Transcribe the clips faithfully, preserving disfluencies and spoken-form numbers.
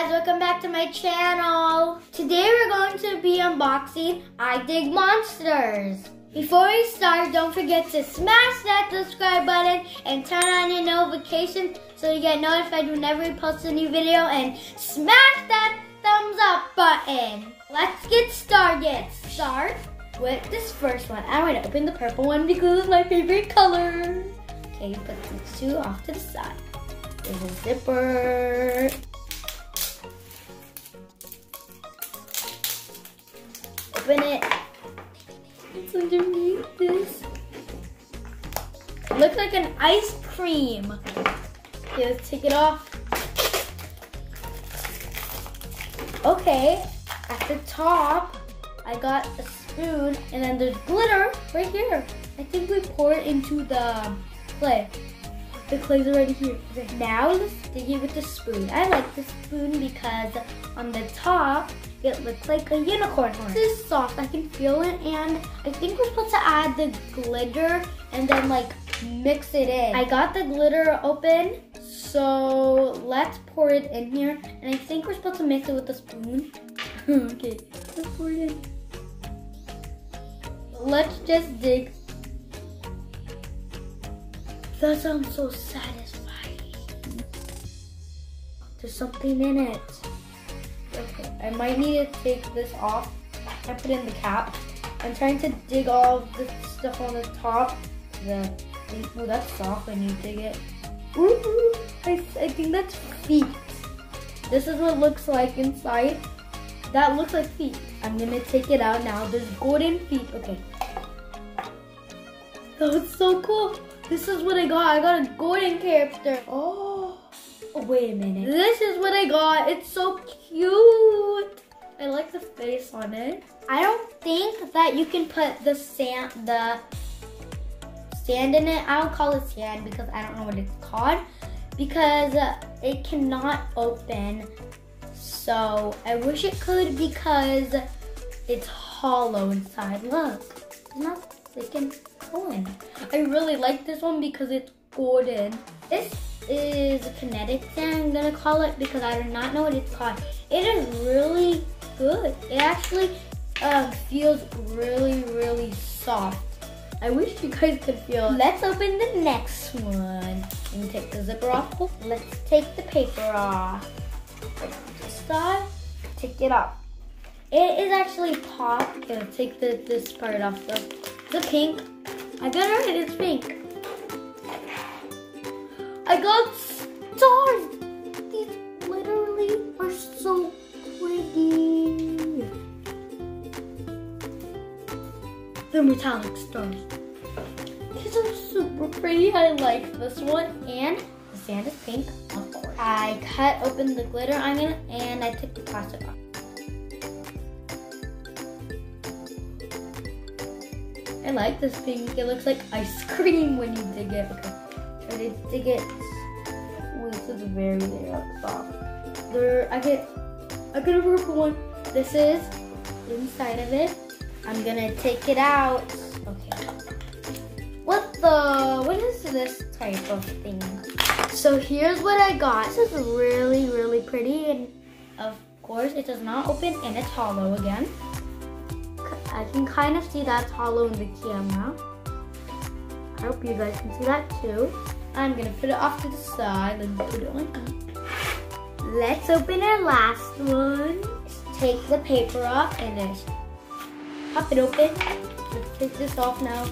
guys, welcome back to my channel. Today we're going to be unboxing I Dig Monsters. Before we start, don't forget to smash that subscribe button and turn on your notifications so you get notified whenever we post a new video, and smash that thumbs up button. Let's get started. Start with this first one. I'm going to open the purple one because it's my favorite color. Okay, put these two off to the side. There's a zipper. Open it. It's underneath this. It looks like an ice cream. Okay, let's take it off. Okay, at the top, I got a spoon, and then there's glitter right here. I think we pour it into the clay. The clay's already here. Okay. Now let's dig it with the spoon. I like the spoon because on the top, it looks like a unicorn horn. This is soft, I can feel it, and I think we're supposed to add the glitter and then like mix it in. I got the glitter open, so let's pour it in here. And I think we're supposed to mix it with a spoon. Okay, let's pour it in. Let's just dig. That sounds so satisfying. There's something in it. Okay, I might need to take this off and put in the cap. I'm trying to dig all the stuff on the top. The, oh, that's soft when you dig it. Ooh, I, I think that's feet. This is what it looks like inside. That looks like feet. I'm gonna take it out now. There's golden feet. Okay. That was so cool. This is what I got. I got a golden character. Oh, oh, wait a minute. This is what I got. It's so cute. I like the face on it. I don't think that you can put the sand, the sand in it. I don't call it sand because I don't know what it's called, because it cannot open. So I wish it could because it's hollow inside. Look, it's not freaking cool. I really like this one because it's golden. This is kinetic sand, I'm gonna call it, because I do not know what it's called. It is really good. It actually um, feels really, really soft. I wish you guys could feel it. Let's open the next one. Let me take the zipper off. Let's take the paper off. Just that. Take it off. It is actually pop. Okay, take the, this part off though. The pink. I got it right, it's pink. I got stars. These literally are so pretty. They're metallic stars. These are super pretty. I like this one. And the sand is pink, of course. I cut open the glitter onion and I took the plastic off. I like this pink. It looks like ice cream when you dig it. Okay, try to dig it. Ooh, this is very, very soft. There, I get, I got a purple one. This is inside of it. I'm gonna take it out. Okay. What the? What is this type of thing? So here's what I got. This is really, really pretty, and of course, it does not open, and it's hollow again. I can kind of see that's hollow in the camera. I hope you guys can see that too. I'm gonna put it off to the side and put it like that. Let's open our last one. Let's take the paper off and then pop it open. Let's take this off now.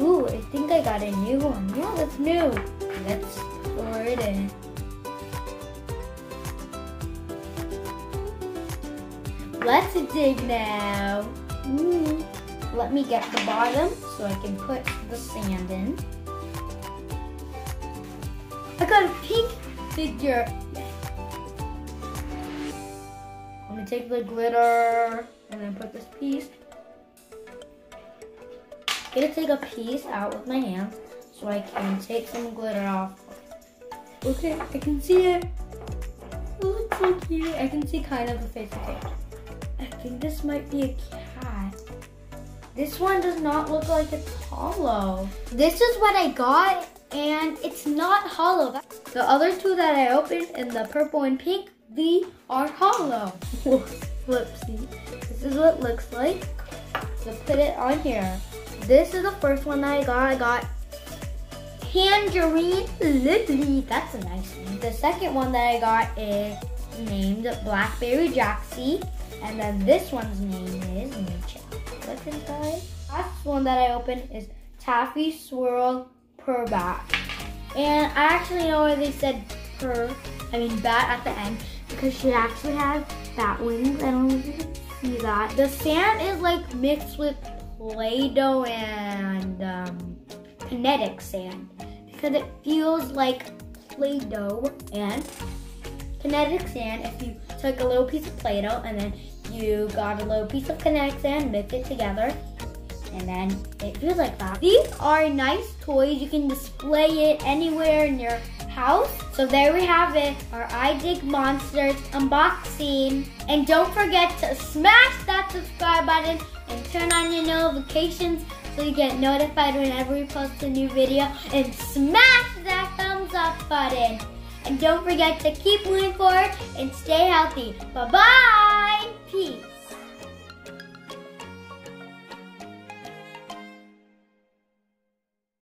Ooh, I think I got a new one. Yeah, that's new. Let's pour it in. Let's dig now. Mm. Let me get the bottom so I can put the sand in. I got a pink figure. I'm gonna take the glitter and then put this piece. I'm gonna take a piece out with my hands so I can take some glitter off. Okay, I can see it. Oh, it's so cute. I can see kind of the face of it. I think this might be a cat. This one does not look like it's hollow. This is what I got, and it's not hollow. The other two that I opened in the purple and pink, they are hollow. Whoopsie. This is what it looks like. So put it on here. This is the first one that I got. I got Tangerine Lily. That's a nice name. The second one that I got is named Blackberry Jaxi. And then this one's name is Nucha. What's inside? Last one that I opened is Taffy Swirl Purrbat. And I actually know where they said purr, I mean bat at the end, because she actually has bat wings. I don't know if you can see that. The sand is like mixed with Play-Doh and um, kinetic sand, because it feels like Play-Doh and kinetic sand if you took a little piece of Play-Doh and then you got a little piece of kinetic sand, mixed it together, and then it feels like that. These are nice toys. You can display it anywhere in your house. So there we have it, our I Dig Monsters unboxing. And don't forget to smash that subscribe button and turn on your notifications so you get notified whenever we post a new video. And smash that thumbs up button. And don't forget to keep moving forward and stay healthy. Bye-bye!